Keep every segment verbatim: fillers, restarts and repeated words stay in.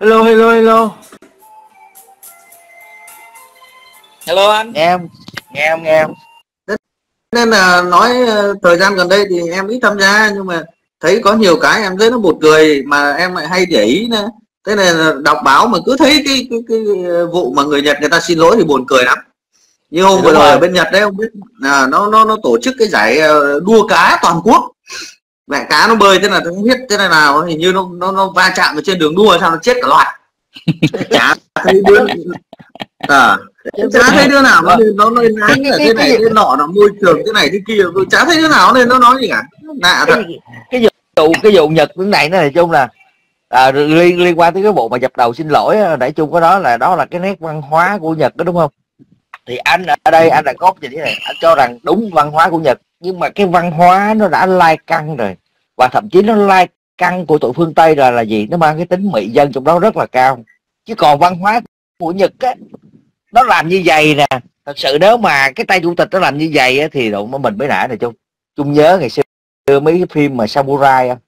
Hello, hello, hello. Hello anh. Nghe em, nghe em, nghe em. Nên là nói thời gian gần đây thì em ít tham gia, nhưng mà thấy có nhiều cái em thấy nó buồn cười mà em lại hay để ý nữa. Thế nên đọc báo mà cứ thấy cái, cái, cái vụ mà người Nhật người ta xin lỗi thì buồn cười lắm. Như hôm vừa rồi bên Nhật đấy, không biết là nó nó nó tổ chức cái giải đua cá toàn quốc. Mẹ cá nó bơi thế là nó không biết thế này nào, hình như nó nó, nó va chạm ở trên đường đua sao nó chết cả loạt. Chả thấy đứa à, chả thấy đứa nào nó nó lên án ở thế này thế nọ, nó môi trường thế này thế kia, chả thấy đứa nào nên nó nói gì cả. Nạ thật. Cái vụ cái vụ Nhật cái này nó là chung là à, liên liên quan tới cái vụ mà dập đầu xin lỗi, để chung cái đó là đó là cái nét văn hóa của Nhật đó, đúng không? Thì anh ở đây anh là gốc gì thế này, anh cho rằng đúng văn hóa của Nhật, nhưng mà cái văn hóa nó đã lai căng rồi, và thậm chí nó lai căng của tụi phương Tây rồi là gì, nó mang cái tính mị dân trong đó rất là cao. Chứ còn văn hóa của Nhật á, nó làm như vậy nè, thật sự nếu mà cái tay chủ tịch nó làm như vậy á, thì độ mình mới nã này. Chung chung nhớ ngày xưa mấy cái phim mà samurai không?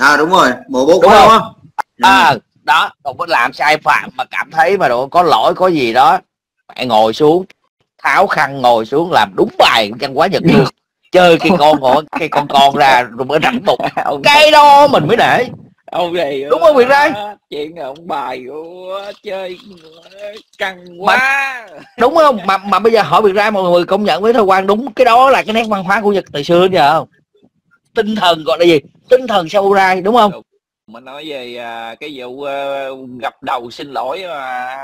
À đúng rồi, bộ bố đúng không? không? À đó, còn có làm sai phạm mà cảm thấy mà độ có lỗi có gì đó, mẹ ngồi xuống tháo khăn ngồi xuống làm đúng bài văn hóa Nhật luôn, chơi cái con ngồi cái con con ra rồi mới rảnh tục cái đó mình mới để ông này, đúng không Việt Ray? Chuyện ông bài của chơi căng quá mà, đúng không? Mà mà bây giờ hỏi Việt Ray, mọi người công nhận với Thơ Quang đúng cái đó là cái nét văn hóa của Nhật từ xưa đến giờ không? Tinh thần gọi là gì, tinh thần samurai đúng không? Mình nói về cái vụ gập đầu xin lỗi mà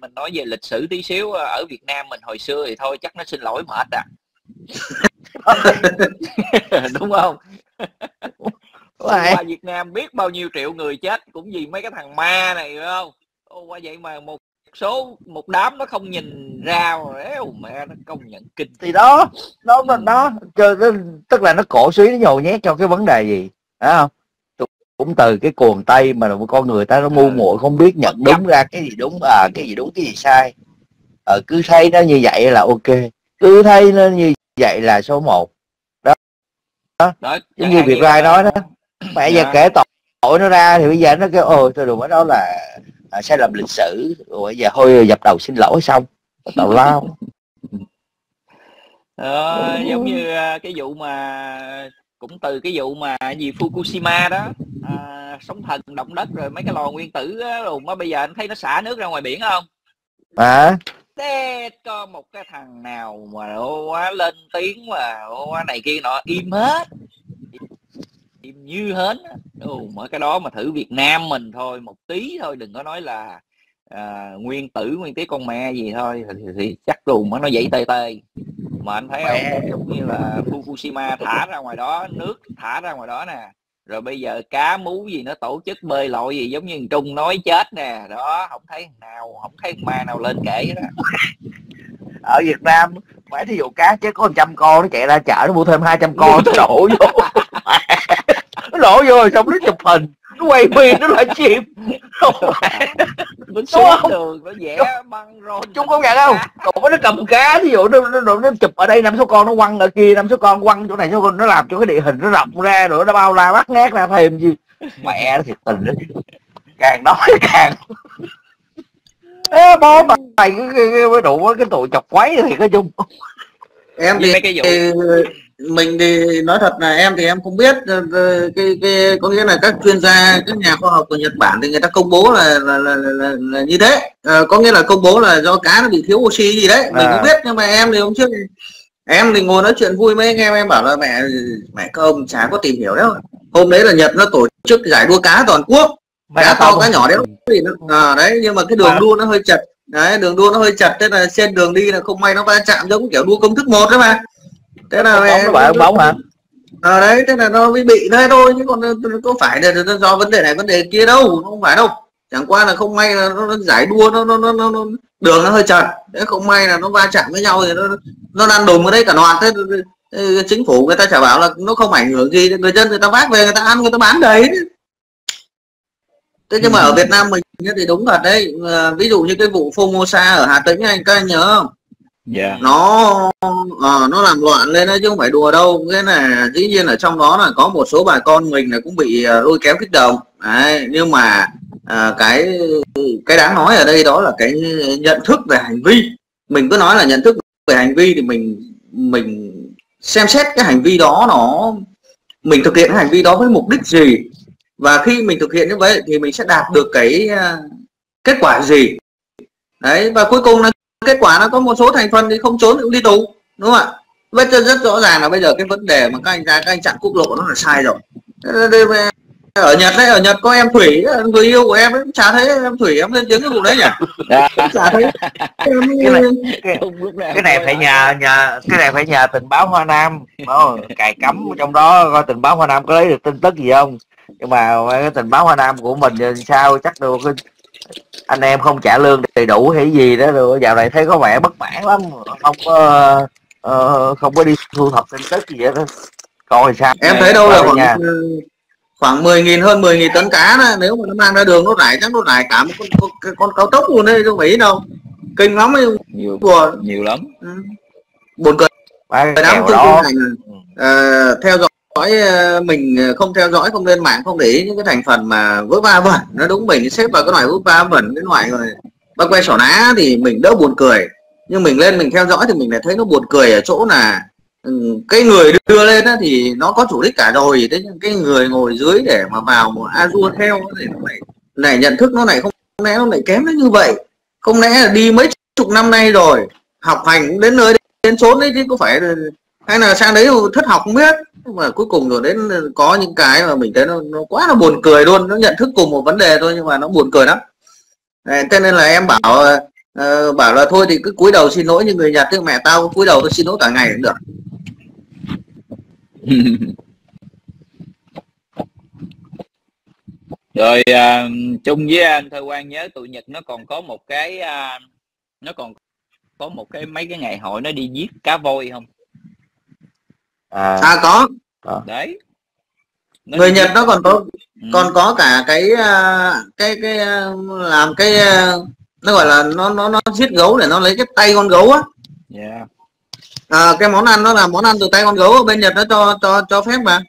mình nói về lịch sử tí xíu, ở Việt Nam mình hồi xưa thì thôi chắc nó xin lỗi mệt à. Đúng không? Qua Việt Nam biết bao nhiêu triệu người chết cũng vì mấy cái thằng ma này phải không? Ô, qua vậy mà một số một đám nó không nhìn ra éo mẹ, nó công nhận kinh thì đó đó là đó, đó tức là nó cổ suý, nó nhồi nhét cho cái vấn đề gì phải không? Cũng từ cái cuồng Tây mà con người ta nó ngu muội, không biết nhận đúng ra cái gì đúng à, cái gì đúng cái gì sai. Ờ, cứ thấy nó như vậy là ok, cứ thấy nó như vậy là số một đó, đó. Giống như Việt Rai nói đó, mẹ giờ kể tội, tội nó ra thì bây giờ nó kêu ôi thôi đừng, đó là à, sai lầm lịch sử rồi, bây giờ thôi dập đầu xin lỗi xong tào lao. Ờ, giống như cái vụ mà cũng từ cái vụ mà gì Fukushima đó, à, sóng thần động đất rồi mấy cái lò nguyên tử rồi mà bây giờ anh thấy nó xả nước ra ngoài biển không? À? Thế có một cái thằng nào mà ô quá lên tiếng mà ô quá này kia nọ, im hết, im như hến. Ồ, mà cái đó mà thử Việt Nam mình thôi một tí thôi, đừng có nói là à, nguyên tử nguyên tí con mẹ gì thôi thì, thì, thì chắc luôn mà nó dậy tê tê. Mà anh thấy không, giống như là Fukushima thả ra ngoài đó, nước thả ra ngoài đó nè, rồi bây giờ cá mú gì nó tổ chức bơi lội gì giống như Trung nói chết nè đó, không thấy nào, không thấy ma nào lên kể đó. Ở Việt Nam phải thí dụ cá chứ có một trăm con nó chạy ra chợ nó mua thêm hai trăm con nó đổ vô, nó đổ vô rồi xong nó chụp hình, nó quay phim, nó lại chim xuống đường, nó vẽ băng rôn. Chúng có nhận không? Còn nó cầm cá, ví dụ nó, nó, nó, nó chụp ở đây năm số con, nó quăng ở kia năm số con, quăng chỗ này số con, nó làm cho cái địa hình nó rộng ra, rồi nó bao la bắt ngát ra thêm gì. Mẹ nó thiệt tình đó, càng nói càng ê, bố mày cái cái đủ cái tụi chọc quấy thì nói chung. Em thì cái vụ mình thì nói thật là em thì em không biết cái, cái có nghĩa là các chuyên gia, các nhà khoa học của Nhật Bản thì người ta công bố là là, là, là, là như thế, à, có nghĩa là công bố là do cá nó bị thiếu oxy gì đấy, mình à. Không biết, nhưng mà em thì hôm trước em thì ngồi nói chuyện vui mấy anh em, em bảo là mẹ mẹ các ông chả có tìm hiểu đâu, hôm đấy là Nhật nó tổ chức giải đua cá toàn quốc, mày cá to cá nhỏ đấy, à, đấy nhưng mà cái đường đua nó hơi chật đấy, đường đua nó hơi chật thế là trên đường đi là không may nó va chạm giống kiểu đua công thức một đấy mà. Thế là mẹ bóng, bóng hả? À, đấy, thế là nó mới bị thế thôi, chứ còn có phải là do vấn đề này vấn đề kia đâu, không phải đâu. Chẳng qua là không may là nó, nó giải đua nó, nó nó nó đường nó hơi chật, thế không may là nó va chạm với nhau thì nó nó đang đùm ở đây cả loạt, thế chính phủ người ta chả bảo là nó không ảnh hưởng gì, người dân người ta vác về người ta ăn người ta bán đấy. Thế nhưng mà ở Việt Nam mình thì đúng thật đấy, ví dụ như cái vụ Formosa ở Hà Tĩnh anh có nhớ không? Yeah. Nó à, nó làm loạn lên đấy chứ không phải đùa đâu, cái là dĩ nhiên ở trong đó là có một số bà con mình là cũng bị uh, lôi kéo kích động đấy, nhưng mà à, cái cái đáng nói ở đây đó là cái nhận thức về hành vi. Mình cứ nói là nhận thức về hành vi thì mình mình xem xét cái hành vi đó, nó mình thực hiện cái hành vi đó với mục đích gì, và khi mình thực hiện như vậy thì mình sẽ đạt được cái kết quả gì đấy. Và cuối cùng là kết quả nó có một số thành phần thì không trốn cũng đi tù, đúng không ạ? Bây giờ rất rõ ràng là bây giờ cái vấn đề mà các anh ra các anh chặn quốc lộ nó là sai rồi. Ở Nhật đấy, ở Nhật có em Thủy, người yêu của em ấy, chả thấy em Thủy em lên tiếng cái vụ đấy nhỉ? Chả thấy. Em... Cái, này, cái, cái này phải nhờ nhờ cái này phải nhờ tình báo Hoa Nam, nó cài cắm trong đó coi tình báo Hoa Nam có lấy được tin tức gì không. Nhưng mà cái tình báo Hoa Nam của mình sao chắc được, anh em không trả lương đầy đủ hay gì đó rồi, dạo này thấy có vẻ bất mãn lắm, không có uh, không có đi thu thập tin tức gì hết. Coi sao em thấy đâu là khoảng khoảng mười nghìn hơn mười nghìn tấn cá đó, nếu mà nó mang ra đường nó rải chắc nó rải cả một con, con, con, con cao tốc luôn đấy, không phải đâu, kinh lắm ấy. Nhiều, nhiều lắm, ừ. Buồn cười lắm. À, theo dõi mình không theo dõi, không lên mạng, không để ý những cái thành phần mà vớ va vẩn, nó đúng mình xếp vào cái loại vớ va vẩn cái loại rồi bắt que sỏ ná thì mình đỡ buồn cười, nhưng mình lên mình theo dõi thì mình lại thấy nó buồn cười ở chỗ là cái người đưa lên đó thì nó có chủ đích cả rồi, thế nhưng cái người ngồi dưới để mà vào một Azure theo thì nó lại, này nhận thức nó này không, không lẽ nó lại kém đến như vậy. Không lẽ là đi mấy chục năm nay rồi, học hành cũng đến nơi đến chốn đấy chứ, có phải hay là sang đấy thất học không biết. Nhưng mà cuối cùng rồi đến có những cái mà mình thấy nó, nó quá là buồn cười luôn. Nó nhận thức cùng một vấn đề thôi nhưng mà nó buồn cười lắm. Thế nên là em bảo uh, bảo là thôi thì cứ cúi đầu xin lỗi như người Nhật, tức mẹ tao cúi đầu tôi xin lỗi cả ngày cũng được. Rồi uh, chung với anh Thơ Quang nhớ tụi Nhật nó còn có một cái uh, nó còn có một cái mấy cái ngày hội nó đi giết cá voi không? À, à có đấy, nó người Nhật nó còn có ừ. còn có cả cái cái cái làm cái nó gọi là nó nó nó giết gấu để nó lấy cái tay con gấu á. Yeah. À, cái món ăn nó là món ăn từ tay con gấu ở bên Nhật, nó cho cho cho phép mà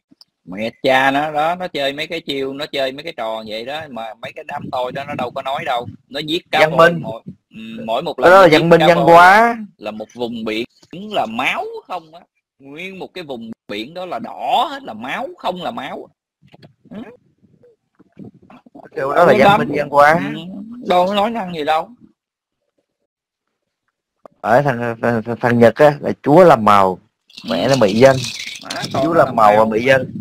mẹ cha nó đó, nó chơi mấy cái chiêu, nó chơi mấy cái trò vậy đó, mà mấy cái đám tôi đó nó đâu có nói đâu, nó giết cá dân minh mỗi, mỗi một lần đó là dân minh dân quá, là một vùng biển là máu không á, nguyên một cái vùng biển đó là đỏ hết, là máu không là máu. Ừ. Điều đó là dân minh dân quá, đâu có nói năng gì đâu. Ở thằng thằng, thằng Nhật á là chúa làm màu, mẹ nó bị dân, à, chúa làm màu và bị dân.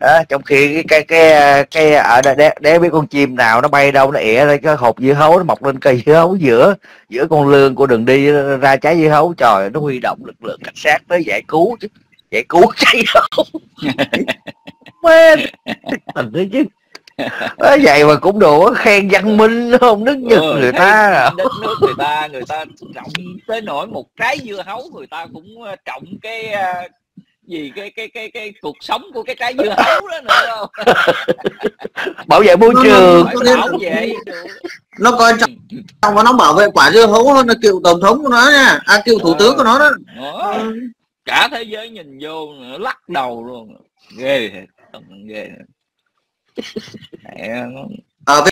À, trong khi cái cái cái ở đây để biết con chim nào nó bay đâu, nó ỉa ra cái hộp dưa hấu, nó mọc lên cây dưa hấu giữa giữa con lương của đường đi ra trái dưa hấu, trời nó huy động lực lượng cảnh sát tới giải cứu chứ, giải cứu trái dưa hấu. Mên tình đấy chứ, nói vậy mà cũng đủ khen văn minh không, nước Nhật ừ, người ta là... đất nước người ta người ta trọng tới nỗi một trái dưa hấu người ta cũng trọng cái gì cái cái cái cái cuộc sống của cái trái dưa hấu đó nữa không? Bảo vệ môi trường, bảo vệ nó coi trọng và nó bảo vệ quả dưa hấu hơn là cựu tổng thống của nó nha, à, cựu thủ tướng của nó đó. Ừ. Cả thế giới nhìn vô lắc đầu luôn, ghê thật, ghê ở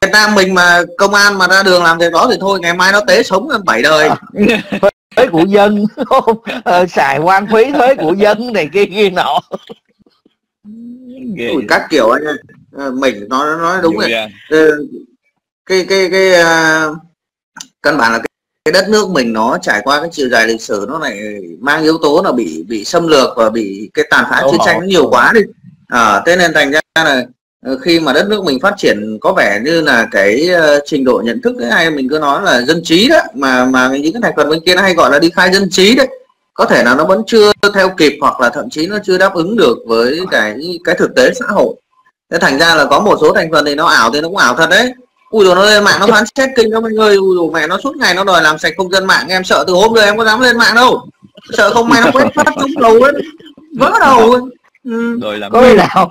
Việt Nam mình mà công an mà ra đường làm việc đó thì thôi, ngày mai nó tế sống bảy đời. Thuế của dân ờ, xài hoang phí thuế của dân này kia kia nọ. Ui, các kiểu anh ơi, mình nói nói đúng rồi. Cái cái cái uh, căn bản là cái, cái đất nước mình nó trải qua cái chiều dài lịch sử, nó lại mang yếu tố là bị bị xâm lược và bị cái tàn phá chiến tranh nó nhiều quá đi. À, thế nên thành ra là khi mà đất nước mình phát triển có vẻ như là cái uh, trình độ nhận thức ấy, hay mình cứ nói là dân trí đó, mà mà những cái thành phần bên kia nó hay gọi là đi khai dân trí đấy, có thể là nó vẫn chưa theo kịp hoặc là thậm chí nó chưa đáp ứng được với cái cái thực tế xã hội. Thế thành ra là có một số thành phần thì nó ảo thì nó cũng ảo thật đấy. Ui rồi nó lên mạng nó phán xét kinh đó mọi người, ui rồi mẹ nó suốt ngày nó đòi làm sạch không gian mạng, em sợ từ hôm giờ em có dám lên mạng đâu, sợ không may nó quét phát trúng đầu ấy, vỡ đầu. Ừ. Rồi làm có khi nào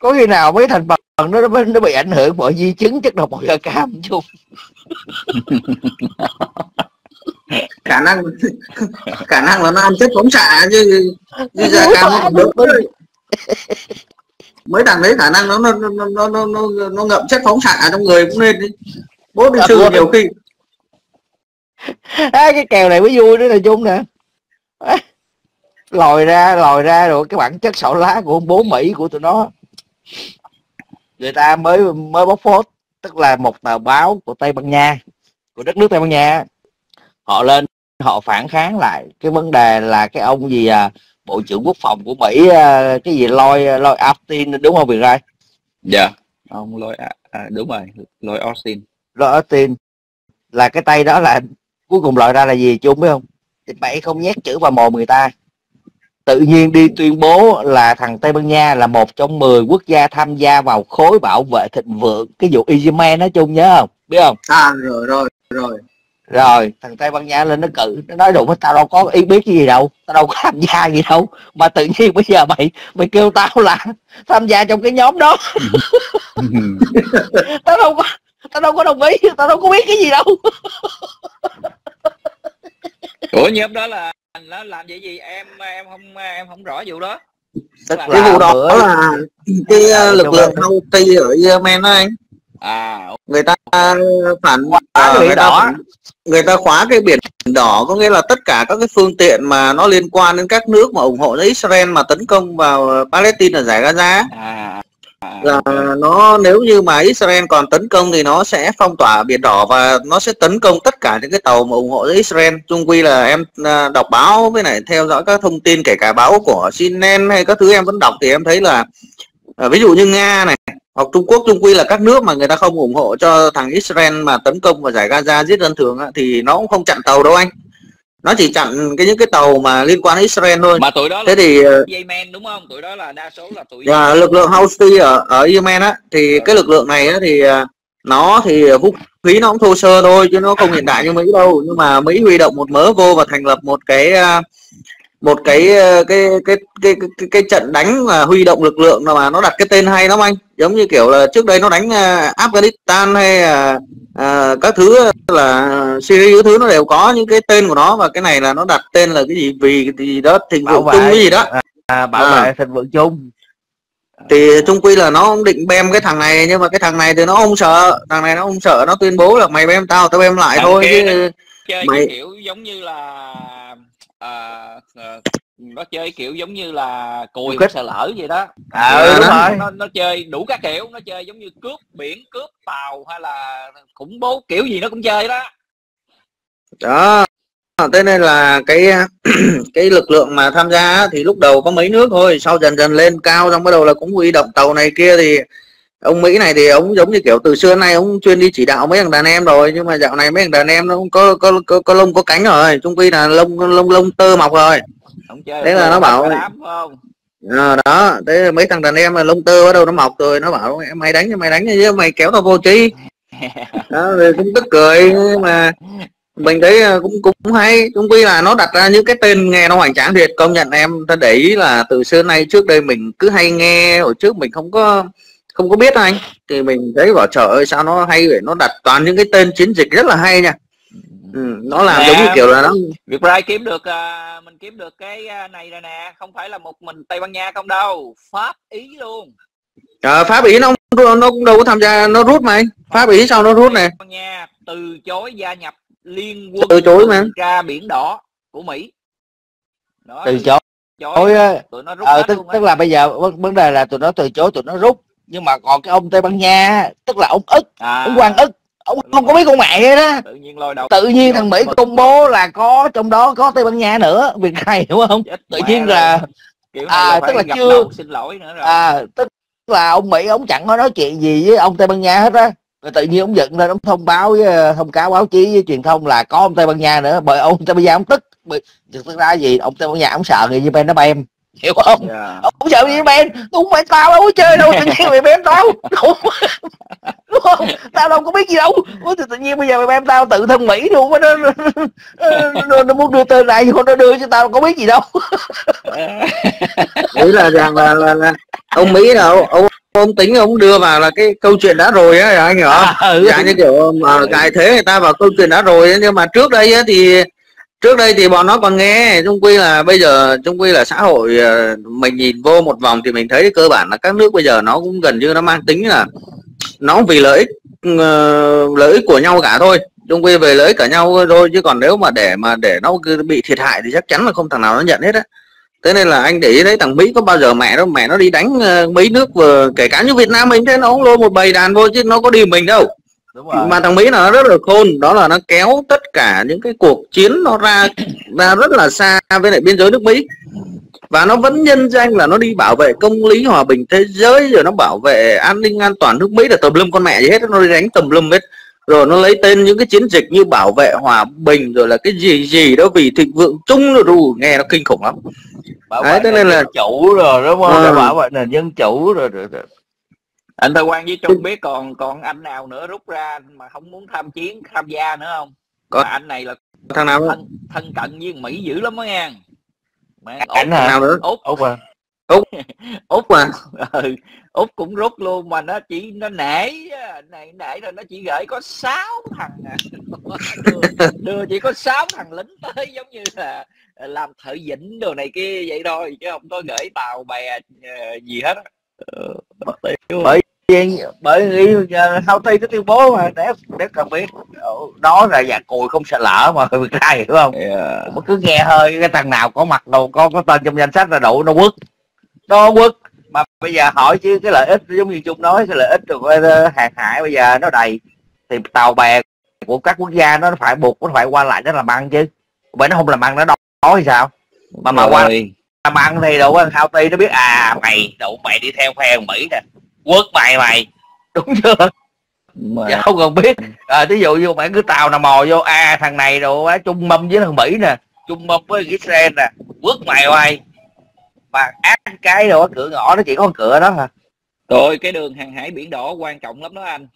có khi nào mấy thành phần nó nó bị ảnh hưởng bởi di chứng chất độc màu da cam chung. khả năng khả năng là nó ăn chất phóng xạ chứ da cam. mấy thằng đấy khả năng nó nó nó nó nó, nó, nó ngậm chất phóng xạ trong người cũng nên đi. Bố đi sư nhiều khi à, cái kèo này mới vui nữa là chung nè à, lòi ra lòi ra rồi cái bản chất xạo lá của bố Mỹ của tụi nó, người ta mới mới bóc phốt, tức là một tờ báo của Tây Ban Nha, của đất nước Tây Ban Nha, họ lên họ phản kháng lại cái vấn đề là cái ông gì à, bộ trưởng quốc phòng của Mỹ à, cái gì Lloyd Lloyd Austin đúng không Việt Rai? Dạ ông Lloyd à, đúng rồi, Lloyd Austin. Lloyd Austin là cái tay đó là cuối cùng loại ra là gì chung biết không? Bậy không nhét chữ vào mồm người ta, tự nhiên đi tuyên bố là thằng Tây Ban Nha là một trong mười quốc gia tham gia vào khối bảo vệ thịnh vượng, cái vụ Ijemen nói chung nhớ không? Biết không? À rồi rồi rồi. Rồi thằng Tây Ban Nha lên nó cự, nó nói đụng tao đâu có ý biết gì đâu, tao đâu có tham gia gì đâu, mà tự nhiên bây giờ mày mày kêu tao là tham gia trong cái nhóm đó. Tao đâu có tao đâu có đồng ý, tao đâu có biết cái gì đâu. Ủa nhóm đó là nó làm vậy gì em em không em không rõ vụ đó. Tức là cái vụ đó bữa... là cái à, lực lượng Houthi ở Yemen đó anh. À, người ta phản à, người, người đỏ ta, người ta khóa cái biển đỏ, có nghĩa là tất cả các cái phương tiện mà nó liên quan đến các nước mà ủng hộ cho Israel mà tấn công vào Palestine ở giải Gaza à, à, là nó nếu như mà Israel còn tấn công thì nó sẽ phong tỏa biển đỏ và nó sẽ tấn công tất cả những cái tàu mà ủng hộ cho Israel. Chung quy là em đọc báo với này theo dõi các thông tin kể cả báo của C N N hay các thứ em vẫn đọc thì em thấy là ví dụ như Nga này hoặc Trung Quốc, chung quy là các nước mà người ta không ủng hộ cho thằng Israel mà tấn công vào giải Gaza giết dân thường á, thì nó cũng không chặn tàu đâu anh, nó chỉ chặn cái những cái tàu mà liên quan đến Israel thôi. Mà tụi đó thế là thì Yemen đúng không? Tụi đó là đa số là tụi à, lực lượng Houthi ở ở Yemen á, thì cái lực lượng này á, thì nó thì vũ khí nó cũng thô sơ thôi chứ nó không hiện đại như Mỹ đâu, nhưng mà Mỹ huy động một mớ vô và thành lập một cái một cái cái cái cái cái, cái trận đánh mà huy động lực lượng mà nó đặt cái tên hay lắm anh, giống như kiểu là trước đây nó đánh uh, Afghanistan hay uh, uh, các thứ là Syria các thứ, nó đều có những cái tên của nó, và cái này là nó đặt tên là cái gì vì thì đó thịnh vượng chung cái gì đó à, bảo à. vệ thịnh vượng chung thì chung quy là nó không định bem cái thằng này, nhưng mà cái thằng này thì nó không sợ, thằng này nó không sợ, nó tuyên bố là mày bem tao tao bem lại thằng thôi chứ mày kiểu giống như là À, à, nó chơi kiểu giống như là cùi sợ lỡ vậy đó à, ừ, đúng nó, rồi. Nó, nó chơi đủ các kiểu, nó chơi giống như cướp biển, cướp tàu hay là khủng bố kiểu gì nó cũng chơi đó đó. Thế nên là cái cái lực lượng mà tham gia thì lúc đầu có mấy nước thôi, sau dần dần lên cao xong bắt đầu là cũng huy động tàu này kia. Thì ông Mỹ này thì ông giống như kiểu từ xưa nay ông chuyên đi chỉ đạo mấy thằng đàn em rồi, nhưng mà dạo này mấy thằng đàn em nó cũng có có có, có lông có cánh rồi, chung quy là lông lông lông tơ mọc rồi. Thế là nó bảo à, đó, thế mấy thằng đàn em là lông tơ bắt đầu nó mọc rồi, nó bảo em mày đánh mày đánh chứ mày kéo tao vô chi. Đó rồi cũng tức cười, nhưng mà mình thấy cũng cũng hay. Chung quy là nó đặt ra những cái tên nghe nó hoành tráng thiệt. Công nhận em ta để ý là từ xưa nay trước đây mình cứ hay nghe, hồi trước mình không có không có biết anh, thì mình thấy bảo trời ơi sao nó hay vậy, nó đặt toàn những cái tên chiến dịch rất là hay nha. Ừ, nó làm nè, giống như kiểu là nó Việt Rai kiếm được uh, mình kiếm được cái này rồi nè, không phải là một mình Tây Ban Nha không đâu, Pháp Ý luôn. À, Pháp Ý nó nó cũng đâu có tham gia, nó rút mà anh. Pháp Ý sao nó rút nè? Tây Ban Nha từ chối gia nhập liên quân, từ chối mà ra biển đỏ của Mỹ. Đó, từ chối. Chối tụi nó rút ờ, tức, tức là bây giờ vấn đề là tụi nó từ chối, tụi nó rút. Nhưng mà còn cái ông Tây Ban Nha, tức là ông ức à, ông Quang ức, ông không có mấy con mẹ đó, tự nhiên lôi đầu, tự nhiên thằng Mỹ công bố là có trong đó có Tây Ban Nha nữa, việc này hiểu không? Tự nhiên là kiểu à, tức là chưa xin lỗi nữa rồi. À, tức là ông Mỹ ông chẳng có nói chuyện gì với ông Tây Ban Nha hết á, rồi tự nhiên ông giận lên ông thông báo với thông cáo báo chí với truyền thông là có ông Tây Ban Nha nữa, bởi ông Tây Ban Nha ông tức, thực ra gì ông Tây Ban Nha ông sợ người Japan nó bem, hiểu không? Yeah. Ông không sợ gì Ben, đúng phải tao đâu có chơi đâu, tự nhiên mày bem tao, đúng không? Tao đâu có biết gì đâu, tự nhiên bây giờ mày bem tao, tự thân Mỹ luôn nó, nó, nó, nó muốn đưa tên này nhưng nó đưa cho tao có biết gì đâu. Nghĩ là rằng là, là, là ông Mỹ nào ông ông tính ông đưa vào là cái câu chuyện đã rồi á anh hiểu không? À, ừ. Dạ như kiểu mà cài thế người ta vào câu chuyện đã rồi, nhưng mà trước đây á thì Trước đây thì bọn nó còn nghe, chung quy là bây giờ chung quy là xã hội mình nhìn vô một vòng thì mình thấy cơ bản là các nước bây giờ nó cũng gần như nó mang tính là nó vì lợi ích lợi ích của nhau cả thôi, chung quy về lợi ích cả nhau thôi, chứ còn nếu mà để mà để nó bị thiệt hại thì chắc chắn là không thằng nào nó nhận hết á. Thế nên là anh để ý thấy thằng Mỹ có bao giờ mẹ nó mẹ nó đi đánh mấy nước vừa kể cả như Việt Nam mình, thế nó cũng lôi một bầy đàn vô chứ nó có đi mình đâu. Đúng rồi. Mà thằng Mỹ là nó rất là khôn, đó là nó kéo tất cả những cái cuộc chiến nó ra ra rất là xa với lại biên giới nước Mỹ, và nó vẫn nhân danh là nó đi bảo vệ công lý hòa bình thế giới, rồi nó bảo vệ an ninh an toàn nước Mỹ là tùm lum con mẹ gì hết, nó đi đánh tùm lum hết, rồi nó lấy tên những cái chiến dịch như bảo vệ hòa bình rồi là cái gì gì đó vì thịnh vượng chung, rồi đủ, nghe nó kinh khủng lắm. Bảo vệ nền là... chủ rồi đúng không? À. Bảo vệ nền dân chủ rồi, rồi, rồi. Anh Thơ Quang với Trung biết còn còn anh nào nữa rút ra mà không muốn tham chiến tham gia nữa không? Còn anh này là thằng nào thân, thân cận với Mỹ dữ lắm đó nha. Mà anh nào nữa? Úc Úc à? Úc Úc mà ừ. Úc cũng rút luôn mà nó chỉ nó nể này nể rồi nó chỉ gửi có sáu thằng à. đưa, đưa chỉ có sáu thằng lính tới giống như là làm thợ vĩnh đồ này kia vậy thôi, chứ không có gửi tàu bè gì hết. Ừ, bởi vì bởi vì sau khi nó tuyên bố mà để để cần biết đó là già cùi không sợ lỡ mà người ta hiểu không? Yeah. Mà cứ nghe hơi cái thằng nào có mặt đầu con có tên trong danh sách là đủ nó quất nó quất. Mà bây giờ hỏi chứ cái lợi ích giống như Trung nói, cái lợi ích được hàng hải bây giờ nó đầy thì tàu bè của các quốc gia nó phải buộc nó phải qua lại nó làm ăn chứ, bởi nó không làm ăn nó đâu đó thì sao mà mà qua làm ăn thì đủ anh Thao Ti nó biết à mày đủ mày đi theo phe Mỹ nè quất mày mày đúng chưa mà. Không cần biết à, ví dụ như mày cứ tàu nào mò vô a à, thằng này đồ á chung mâm với thằng Mỹ nè, chung mâm với Israel nè, quất mày mày mà ác cái đồ cửa ngõ nó chỉ có cửa đó hả? Rồi cái đường hàng hải biển đỏ quan trọng lắm đó anh.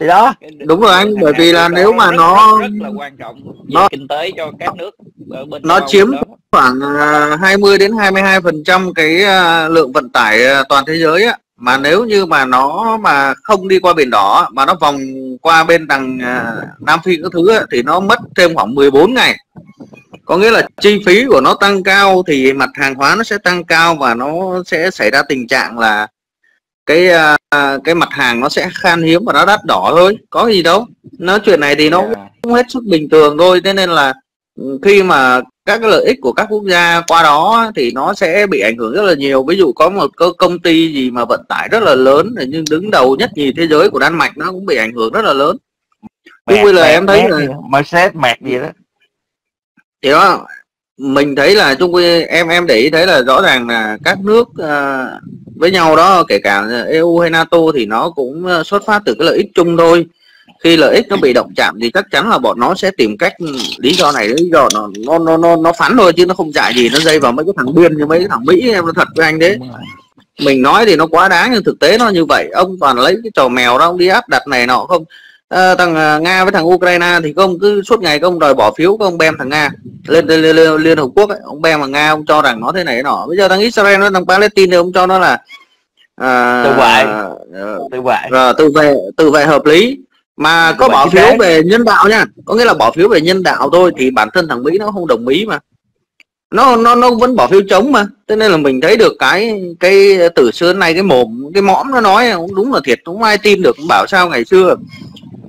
Thì đó đúng rồi anh, bởi vì là nếu mà rất, nó rất là quan trọng về nó, kinh tế cho các nước bên nó chiếm đó. Khoảng hai mươi đến hai mươi hai phần trăm cái lượng vận tải toàn thế giới á, mà nếu như mà nó mà không đi qua biển đỏ mà nó vòng qua bên đằng Nam Phi các thứ á, thì nó mất thêm khoảng mười bốn ngày, có nghĩa là chi phí của nó tăng cao thì mặt hàng hóa nó sẽ tăng cao và nó sẽ xảy ra tình trạng là cái cái mặt hàng nó sẽ khan hiếm và nó đắt đỏ thôi, có gì đâu. Nó chuyện này thì nó cũng hết sức bình thường thôi, thế nên là khi mà các cái lợi ích của các quốc gia qua đó thì nó sẽ bị ảnh hưởng rất là nhiều. Ví dụ có một công ty gì mà vận tải rất là lớn nhưng đứng đầu nhất nhì thế giới của Đan Mạch nó cũng bị ảnh hưởng rất là lớn. Bây giờ em thấy là Mercedes mệt gì đó thì đó mình thấy là chung quy em em để ý thấy là rõ ràng là các nước à, với nhau đó, kể cả e u hay NATO thì nó cũng xuất phát từ cái lợi ích chung thôi. Khi lợi ích nó bị động chạm thì chắc chắn là bọn nó sẽ tìm cách lý do này lý do nó nó nó nó, nó phán thôi, chứ nó không dạy gì nó dây vào mấy cái thằng biên như mấy cái thằng Mỹ. Em nói thật với anh đấy, mình nói thì nó quá đáng nhưng thực tế nó như vậy. Ông toàn lấy cái trò mèo đó ông đi áp đặt này nọ không. À, thằng Nga với thằng Ukraine thì ông cứ suốt ngày ông đòi bỏ phiếu của ông bem thằng Nga lên lên, lên, lên Liên Hợp Quốc ấy. Ông bem thằng Nga ông cho rằng nó thế này nọ. Bây giờ thằng Israel nó thằng Palestine thì ông cho nó là à, tự vệ tự vệ tự vệ tự vệ hợp lý, mà có bỏ phiếu đấy. Về nhân đạo nha, có nghĩa là bỏ phiếu về nhân đạo thôi thì bản thân thằng Mỹ nó không đồng ý mà nó nó nó vẫn bỏ phiếu chống mà. Thế nên là mình thấy được cái cái từ xưa nay cái mồm cái mõm nó nói cũng đúng là thiệt, cũng ai tin được. Cũng bảo sao ngày xưa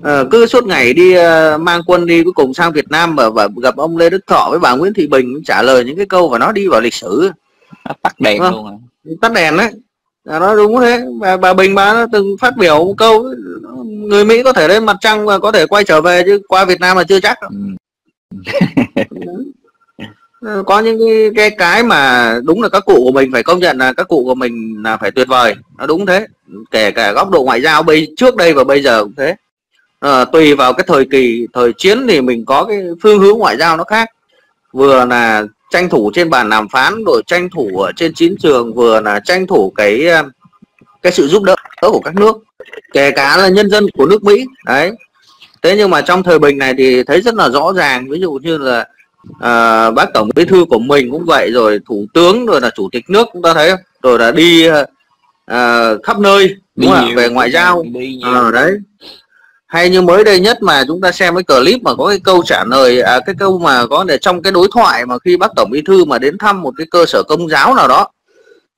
à, cứ suốt ngày đi uh, mang quân đi, cuối cùng sang Việt Nam và, và gặp ông Lê Đức Thọ với bà Nguyễn Thị Bình trả lời những cái câu và nó đi vào lịch sử tắt đèn à, luôn à. Tắt đèn đấy à, nó đúng thế. Bà, bà Bình bà nó từng phát biểu một câu người Mỹ có thể lên mặt trăng và có thể quay trở về chứ qua Việt Nam là chưa chắc. Có những cái, cái cái mà đúng là các cụ của mình phải công nhận là các cụ của mình là phải tuyệt vời, nó đúng thế. Kể cả góc độ ngoại giao bây trước đây và bây giờ cũng thế. À, tùy vào cái thời kỳ thời chiến thì mình có cái phương hướng ngoại giao nó khác, vừa là tranh thủ trên bàn đàm phán rồi tranh thủ ở trên chiến trường, vừa là tranh thủ cái cái sự giúp đỡ của các nước, kể cả là nhân dân của nước Mỹ đấy. Thế nhưng mà trong thời bình này thì thấy rất là rõ ràng, ví dụ như là à, bác tổng bí thư của mình cũng vậy, rồi thủ tướng, rồi là chủ tịch nước chúng ta thấy không? Rồi là đi à, khắp nơi đúng không? Về ngoại giao à, đấy. Hay như mới đây nhất mà chúng ta xem cái clip mà có cái câu trả lời, à, cái câu mà có để trong cái đối thoại mà khi bác Tổng Bí Thư mà đến thăm một cái cơ sở công giáo nào đó,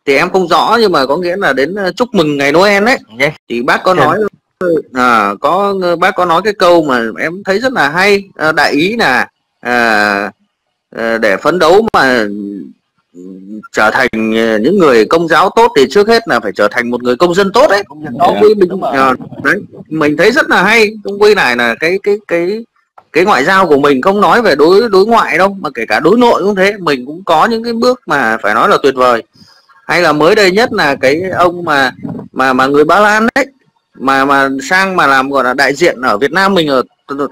thì em không rõ nhưng mà có nghĩa là đến chúc mừng ngày Noel đấy, thì bác có nói à, có bác có nói cái câu mà em thấy rất là hay, à, đại ý là à, để phấn đấu mà trở thành những người công giáo tốt thì trước hết là phải trở thành một người công dân tốt đấy. Đó, yeah, mình, đấy, mình thấy rất là hay. Trong quy này là cái cái cái cái ngoại giao của mình không nói về đối đối ngoại đâu, mà kể cả đối nội cũng thế, mình cũng có những cái bước mà phải nói là tuyệt vời. Hay là mới đây nhất là cái ông mà mà mà người Ba Lan đấy, mà mà sang mà làm gọi là đại diện ở Việt Nam mình, ở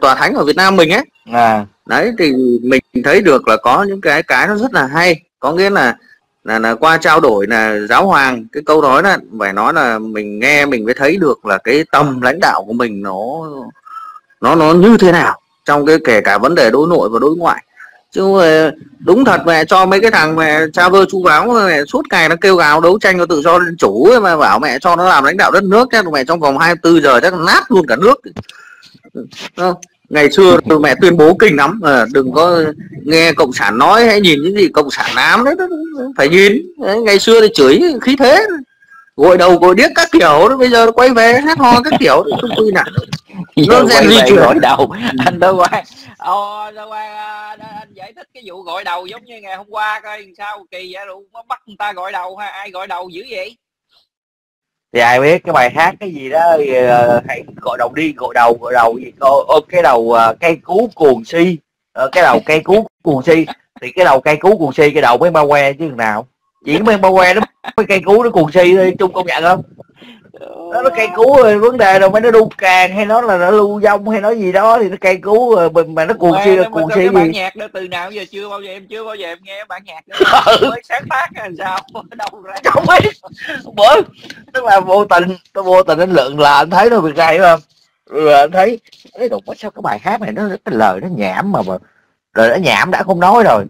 tòa thánh ở Việt Nam mình ấy. À. Đấy thì mình thấy được là có những cái cái nó rất là hay. Có nghĩa là, là là qua trao đổi là giáo hoàng, cái câu nói là phải nói là mình nghe mình mới thấy được là cái tầm lãnh đạo của mình nó nó nó như thế nào trong cái kể cả vấn đề đối nội và đối ngoại. Chứ đúng thật mẹ cho mấy cái thằng mẹ cha vơ chú báo mẹ suốt ngày nó kêu gào đấu tranh cho tự do dân chủ ấy, mà bảo mẹ cho nó làm lãnh đạo đất nước chắc mẹ trong vòng hai mươi tư giờ chắc nát luôn cả nước. Không. Ngày xưa mẹ tuyên bố kinh lắm, à, đừng có nghe cộng sản nói hay nhìn những gì cộng sản nám đấy, phải nhìn đấy, ngày xưa thì chửi khí thế gội đầu gội điếc các kiểu đó, bây giờ nó quay về hát ho các kiểu không quy nào nó rèn gì gội đầu. Anh Đơ Quang, ờ, Đơ Quang anh giải thích cái vụ gội đầu giống như ngày hôm qua coi sao kỳ vậy, đủ bắt người ta gội đầu ha, ai gội đầu dữ vậy? Thì ai biết cái bài hát cái gì đó thì, uh, hãy gọi đầu đi, gọi đầu gọi đầu gì cô ôm cái đầu uh, cây cú cuồng si, uh, cái đầu cây cú cuồng si thì cái đầu cây cú cuồng si cái đầu mới bao que chứ nào, chỉ mới bao que nó cái cây cú nó cuồng si thôi, Chung công nhận không? Nó nó cây cú rồi, vấn đề đâu phải nó đu càng hay nó là nó lưu vong hay nó gì đó thì nó cây cú rồi, mà nó cuồng si là cuồng si gì? Bản nhạc đó từ nào giờ chưa bao giờ em chưa bao giờ em nghe bản nhạc đó. Ừ. Mới sáng tác là sao đâu ra không biết. Bữa tức là vô tình tôi vô tình đến lượng là anh thấy nó việc này không? Rồi anh thấy cái đục quá, sao cái bài hát này nó cái lời nó nhảm mà mà rồi nó nhảm đã không nói rồi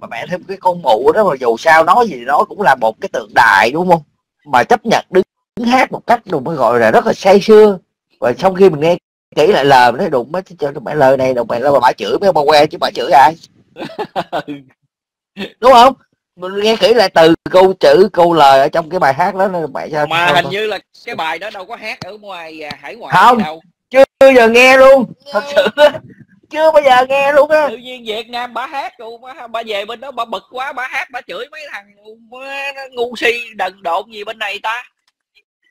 mà mẹ thêm cái con mụ đó, mà dù sao nói gì đó cũng là một cái tượng đài đúng không? Mà chấp nhận đứng hát một cách đụng mới gọi là rất là say sưa, và sau khi mình nghe kỹ lại lời nó đụng mới cho mẹ lời này đụng mẹ là bà chửi mấy bà que chứ bà chửi ai đúng không? Mình nghe kỹ lại từ câu chữ câu lời ở trong cái bài hát đó nó mẹ sao mà hình thôi. Như là cái bài đó đâu có hát ở ngoài hải ngoại không đâu, chưa bao giờ nghe luôn thật sự đó. Chưa bao giờ nghe luôn á, tự nhiên Việt Nam bà hát luôn, bà, bà về bên đó bà bực quá bà hát bà chửi mấy thằng ngu si đần độn gì bên này ta.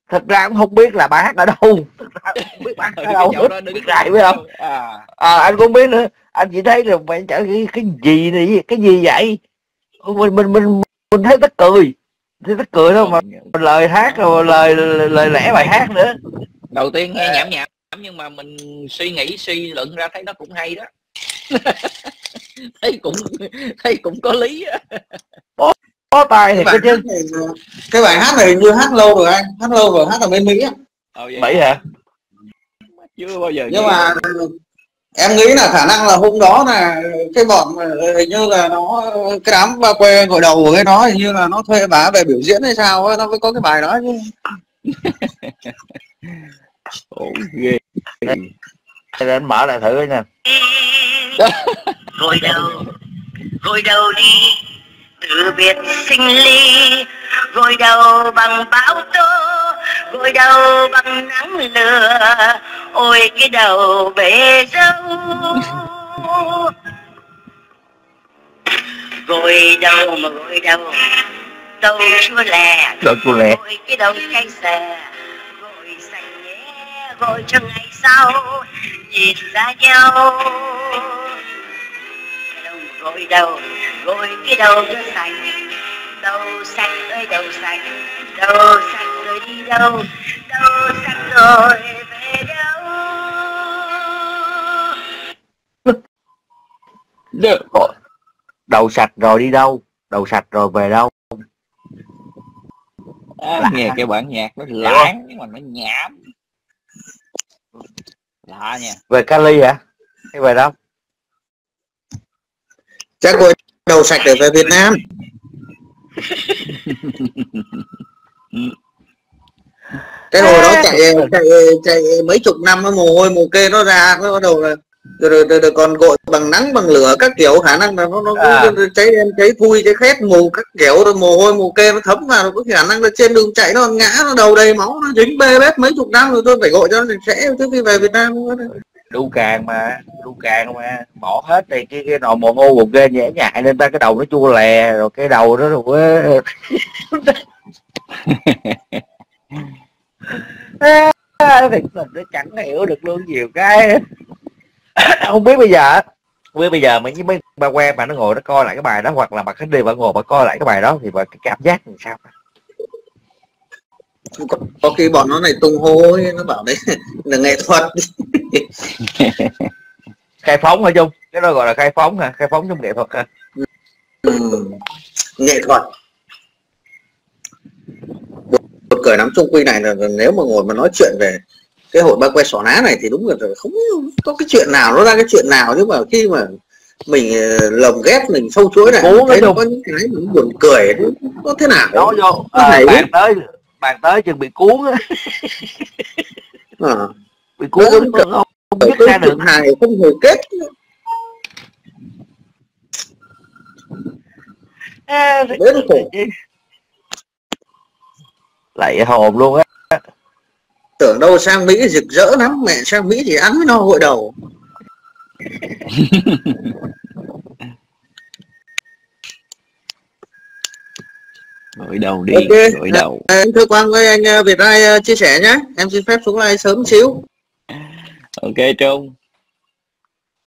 Thật ra cũng không biết là bà hát ở đâu, thật ra cũng không biết bà hát ở đâu, biết lại biết không? À, anh cũng biết nữa, anh chỉ thấy là phải chở cái, cái gì này, cái gì vậy? Mình mình mình mình thấy tức cười, thấy tức cười thôi mà lời hát rồi lời lời lẽ bài hát nữa. Đầu tiên nghe nhảm nhảm nhưng mà mình suy nghĩ suy luận ra thấy nó cũng hay đó, thấy cũng thấy cũng có lý. Có tài thì cái, cái, này, cái bài hát này như hát lâu rồi anh, hát lâu rồi hát ở bên Mỹ á. Ờ vậy hả? Chưa bao giờ. Nhưng nghe. Mà em nghĩ là khả năng là hôm đó là cái bọn hình như là nó cái đám ba quê gội đầu của cái nó hình như là nó thuê bà về biểu diễn hay sao ấy, nó mới có cái bài đó chứ. Ủa ghê. Để anh mở lại thử nha. Gội đầu, gội đầu đi. Từ biệt sinh ly, gội đầu bằng bão tố, gội đầu bằng nắng lửa, ôi cái đầu bể dâu. Gội đầu mà gội đầu, đầu chua lè, gội cái đầu cay xè, gội xanh nhé, gội cho ngày sau, nhìn ra nhau. Gội đầu, gội cái đầu cho sành, đầu sành ơi đầu sành, đầu sành rồi đi đâu, đầu sành rồi về đâu. Đầu sạch rồi đi đâu, đầu sạch rồi về đâu. À, nghe cái bản nhạc nó lãng nhưng mà nó nhảm. Lạ nha. Về Cali hả? Hay về đâu? Chắc gội đầu sạch để về Việt Nam. Cái hồi đó chạy chạy chạy mấy chục năm nó mồ hôi mồ kê nó ra, nó bắt đầu là rồi, rồi, rồi còn gội bằng nắng bằng lửa các kiểu, khả năng là nó nó à. cháy đen cháy thui cháy khét mù các kiểu, rồi mồ hôi mồ kê nó thấm vào, có khả năng là trên đường chạy nó ngã, nó đầu đầy máu, nó dính bê bết mấy chục năm rồi, tôi phải gội cho nó sẽ trước khi về Việt Nam nữa. Đu càng mà, đu càng mà bỏ hết thì cái cái nồi mồ ngô gục ghê nhễ nhại lên ta, cái đầu nó chua lè rồi cái đầu nó rồi. Thì mình nó chẳng hiểu được luôn nhiều cái. Không biết bây giờ không biết bây giờ mấy mấy bà quen mà nó ngồi nó coi lại cái bài đó, hoặc là bà khách đi bà ngồi bà coi lại cái bài đó thì bà cái cảm giác làm sao? Có, có khi bọn nó này tung hôi, nó bảo đấy là nghệ thuật. Khai phóng hả Dung? Cái đó gọi là khai phóng hả? Khai phóng trong nghệ thuật hả? Ừ, nghệ thuật. Một cười nắm chung quy này là nếu mà ngồi mà nói chuyện về cái hội ba que xỏ ná này thì đúng là không có cái chuyện nào nó ra cái chuyện nào, nhưng mà khi mà mình lồng ghép mình sâu chuỗi này Bố thấy nó có những cái mình buồn cười, nó thế nào đó vô à, bạn tới bạn tới chừng bị cuốn á. À, bị cuốn đó, đó, không, không biết ra được hài không hồi kết. À, đến khổ lại hồn luôn á. Tưởng đâu sang Mỹ rực rỡ lắm, mẹ sang Mỹ thì ăn với nó hội đầu. Hội đầu đi, okay. Hội đầu. À, em Thư Quang với anh Việt Rai chia sẻ nhé. Em xin phép xuống live sớm xíu. Ok Trung.